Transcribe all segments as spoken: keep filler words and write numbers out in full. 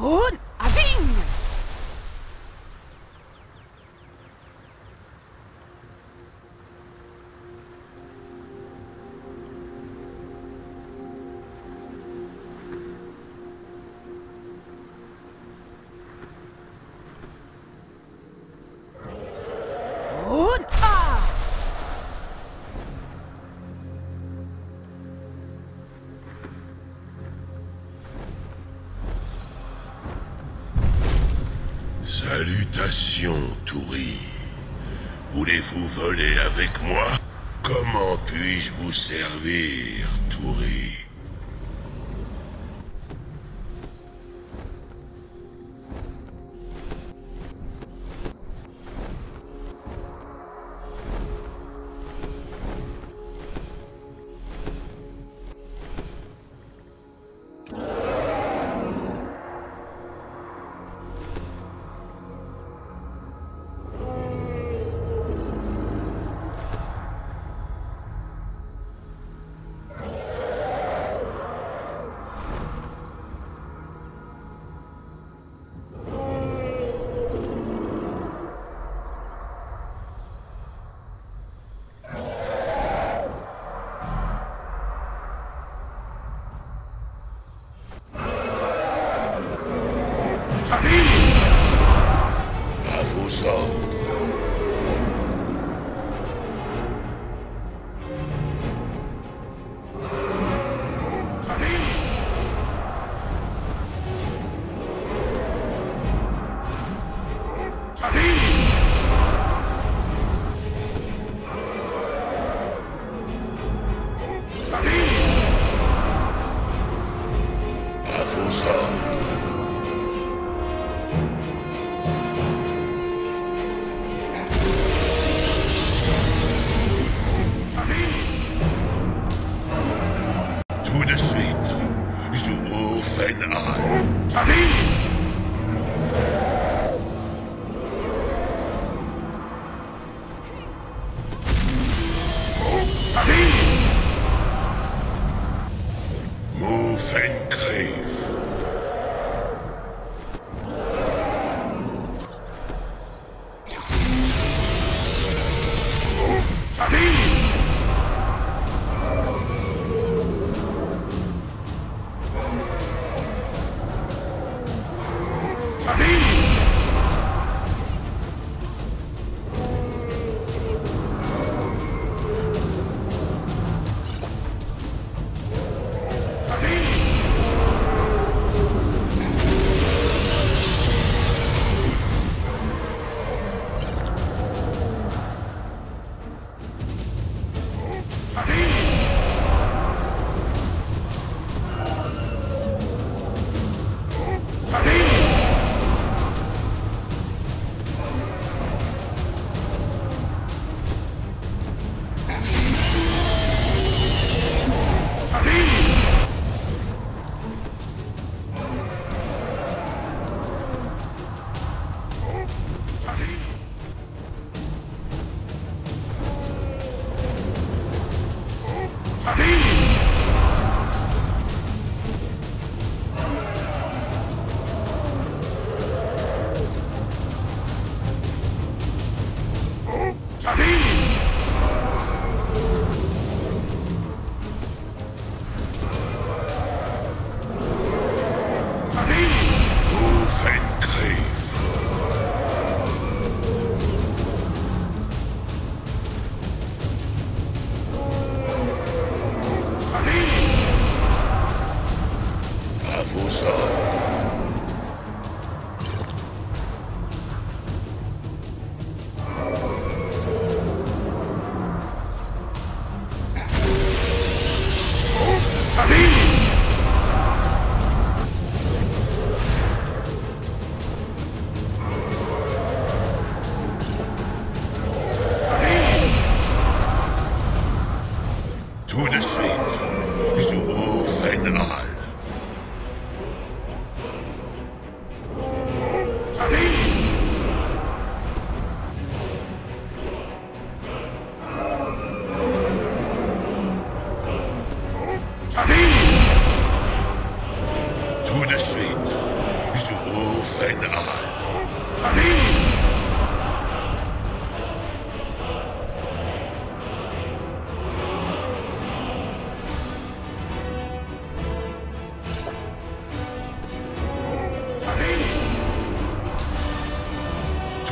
Good aving! Salutations, Touri. Voulez-vous voler avec moi? Comment puis-je vous servir, Touri? Stop.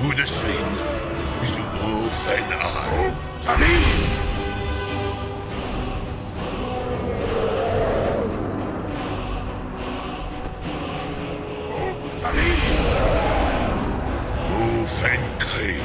Tout de suite, Zuo Fenhan. Allez ! Move and cave.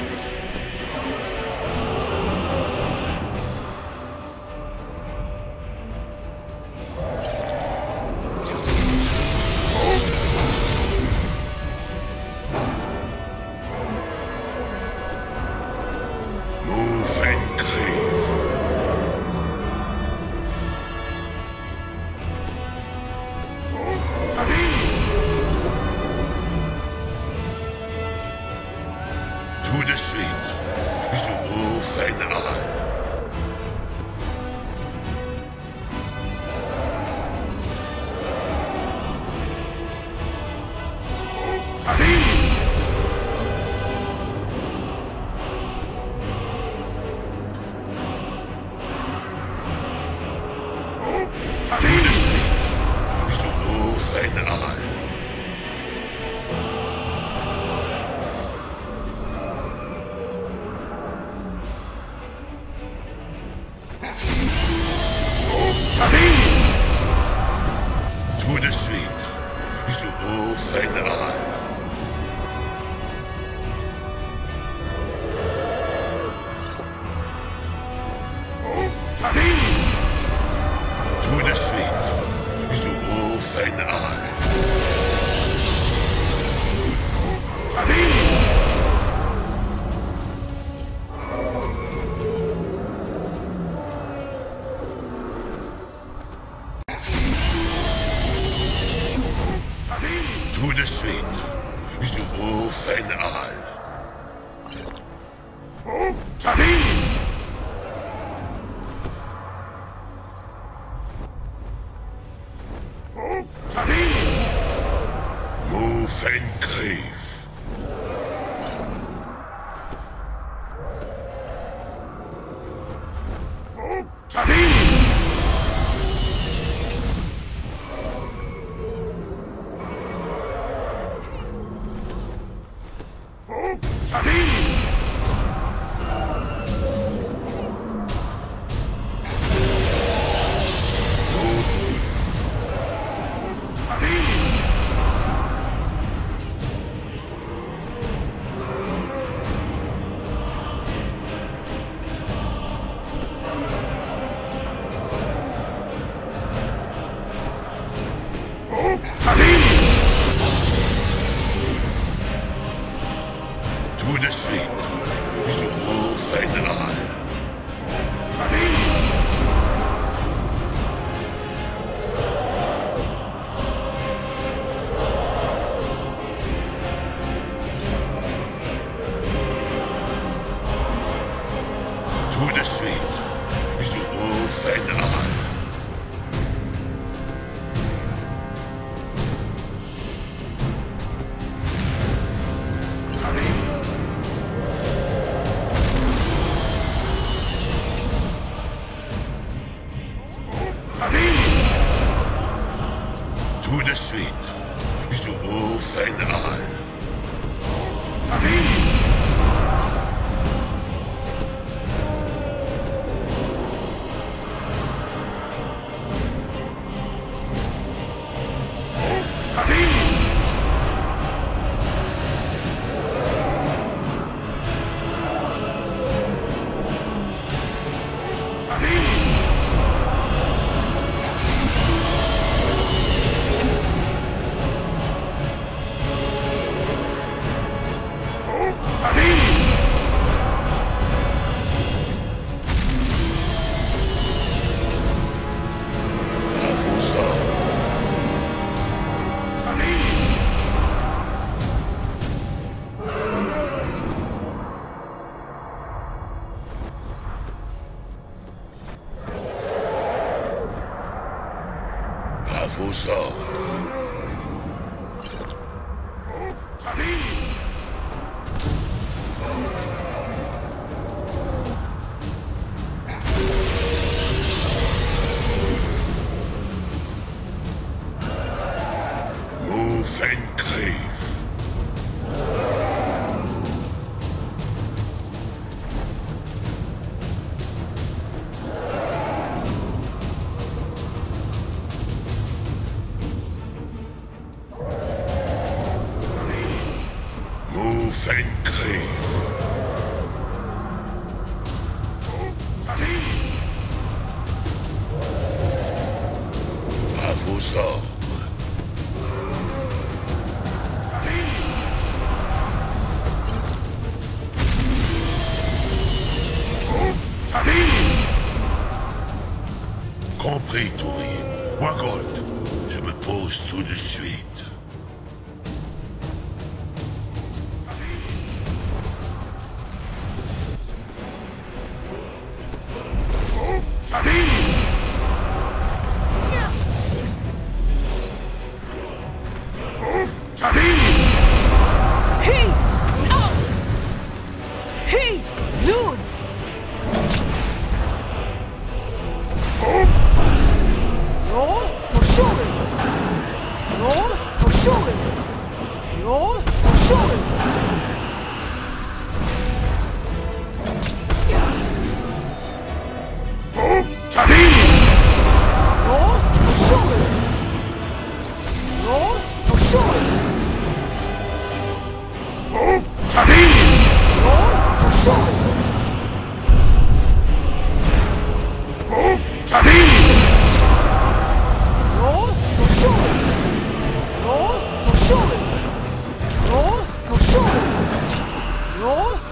Roll,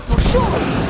go show it.